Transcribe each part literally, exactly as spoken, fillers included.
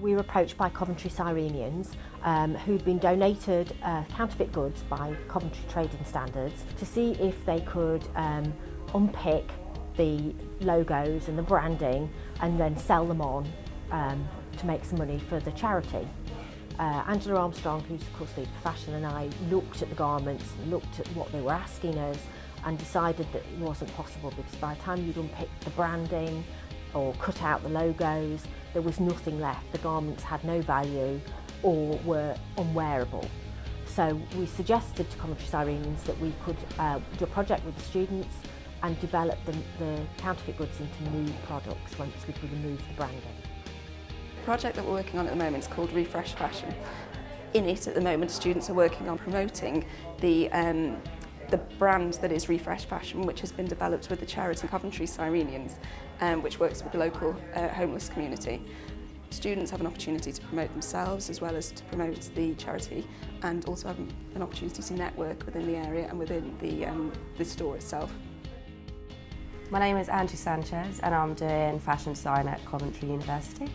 We were approached by Coventry Cyrenians um, who'd been donated uh, counterfeit goods by Coventry Trading Standards to see if they could um, unpick the logos and the branding and then sell them on um, to make some money for the charity. Uh, Angela Armstrong, who's of course the fashion, and I looked at the garments, looked at what they were asking us, and decided that it wasn't possible, because by the time you'd unpick the branding or cut out the logos, there was nothing left. The garments had no value or were unwearable. So we suggested to Coventry Cyrenians that we could uh, do a project with the students and develop the, the counterfeit goods into new products once we could remove the branding. The project that we're working on at the moment is called Refresh Fashion. In it at the moment, students are working on promoting the um, the brand that is Refresh Fashion, which has been developed with the charity Coventry Cyrenians, um, which works with the local uh, homeless community. Students have an opportunity to promote themselves as well as to promote the charity, and also have an opportunity to network within the area and within the, um, the store itself. My name is Angie Sanchez and I'm doing fashion design at Coventry University.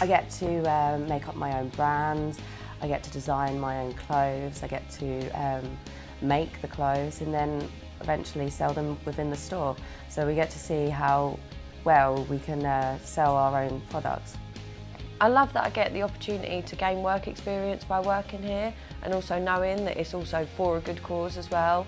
I get to um, make up my own brand, I get to design my own clothes, I get to um, make the clothes and then eventually sell them within the store. So we get to see how well we can uh, sell our own products. I love that I get the opportunity to gain work experience by working here, and also knowing that it's also for a good cause as well.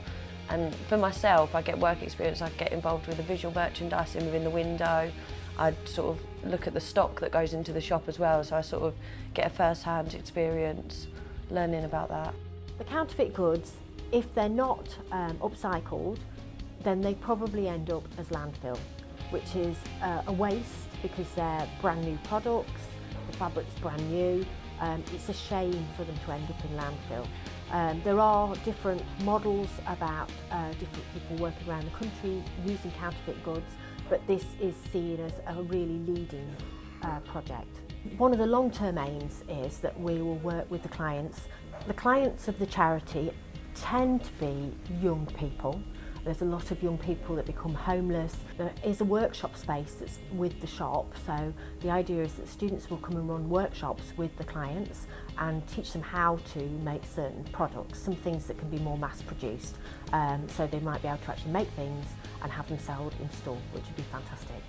And for myself, I get work experience, I get involved with the visual merchandising within the window. I sort of look at the stock that goes into the shop as well, so I sort of get a first-hand experience learning about that. The counterfeit goods, if they're not um, upcycled, then they probably end up as landfill, which is uh, a waste, because they're brand new products, the fabric's brand new, um, it's a shame for them to end up in landfill. Um, there are different models about uh, different people working around the country using counterfeit goods, but this is seen as a really leading uh, project. One of the long-term aims is that we will work with the clients. The clients of the charity tend to be young people. There's a lot of young people that become homeless. There is a workshop space that's with the shop, so the idea is that students will come and run workshops with the clients and teach them how to make certain products, some things that can be more mass produced, um, so they might be able to actually make things and have them sold in store, which would be fantastic.